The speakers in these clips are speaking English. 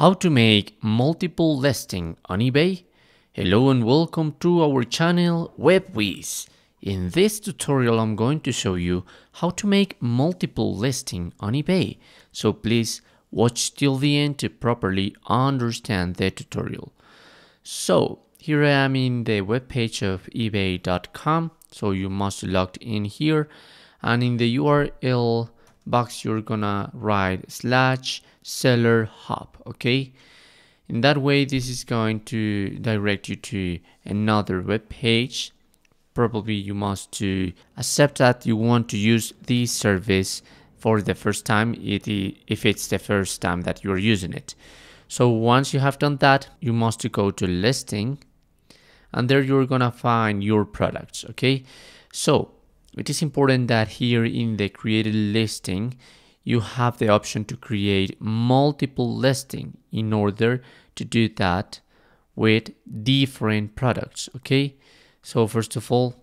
How to make multiple listing on eBay? Hello and welcome to our channel Web Whizz. In this tutorial I'm going to show you how to make multiple listing on eBay. So please watch till the end to properly understand the tutorial. So here I am in the webpage of eBay.com. So you must log in here, and in the URL box you're gonna write /seller hub, okay? In that way this is going to direct you to another web page. Probably you must to accept that you want to use this service for the first time if it's the first time that you're using it. So once you have done that, you must to go to listing, and there you're gonna find your products, okay? So it is important that here in the created listing you have the option to create multiple listing. In order to do that with different products, okay? So first of all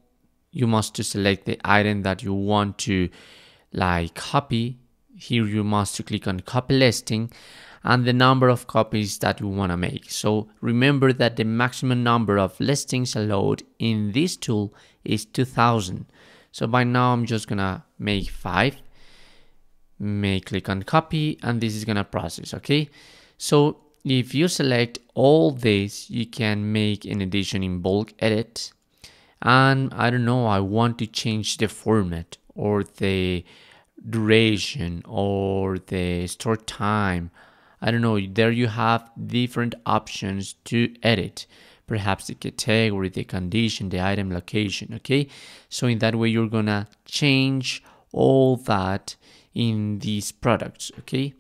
you must to select the item that you want to copy. Here you must to click on copy listing and the number of copies that you want to make. So remember that the maximum number of listings allowed in this tool is 2000. So by now I'm just gonna make 5, click on copy, and this is gonna process, okay? So if you select all this, you can make an addition in bulk edit, and I don't know, I want to change the format or the duration or the store time. I don't know, there you have different options to edit. Perhaps the category, the condition, the item location, okay? So in that way you're gonna change all that in these products, okay?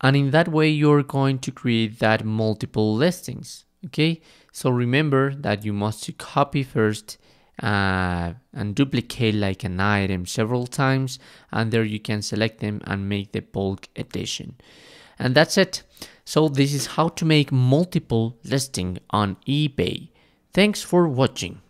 And in that way you're going to create that multiple listings, okay? So remember that you must copy first and duplicate an item several times, and there you can select them and make the bulk edition. And that's it. So this is how to make multiple listing on eBay. Thanks for watching.